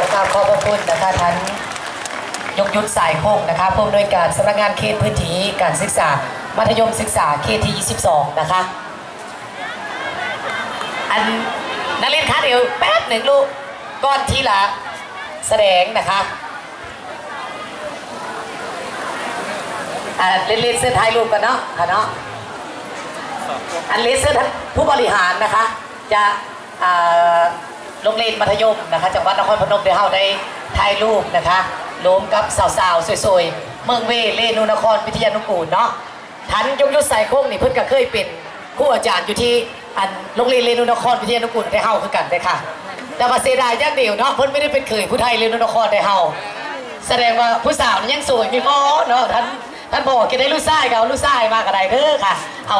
ผมกราบขอบพระคุณนะคะท่านยกยุทธสายโคกนะคะผู้อำนวยการสำนักงานเขตพื้นที่การศึกษามัธยมศึกษาเขตที่22นะคะอันนักเรียนคะเดี๋ยวแป๊บหนึ่งลูกก่อนที่ละแสดงนะคะเล่นเสื้อไทยรูปกันเนาะค่ะเนาะอันเลเซอร์ผู้บริหารนะคะจะโรงเรียนมัธยมนะคะจังหวัดนครพนมได้เข้าได้ถ่ายรูปนะคะล้มกับสาวๆสวยๆเมืองเวเลนูนครวิทยานุกูลเนาะทันยงยุทธสายโค้งนี่เพิ่นก็เคยเป็นคู่อาจารย์อยู่ที่อันโรงเรียนเลนูนครวิทยานุกูลได้เข้าคือกันได้ค่ะแต่ว่าเสียดายอย่างเดียวเนาะเพิ่นไม่ได้เป็นเขยผู้ไทยเลนูนครได้เข้าแสดงว่าผู้สาวนี่ยังสวยมีมอเนาะท่านบอกกินได้ลูกชายก็เอาลูกชายมากระไดเด้อค่ะเอา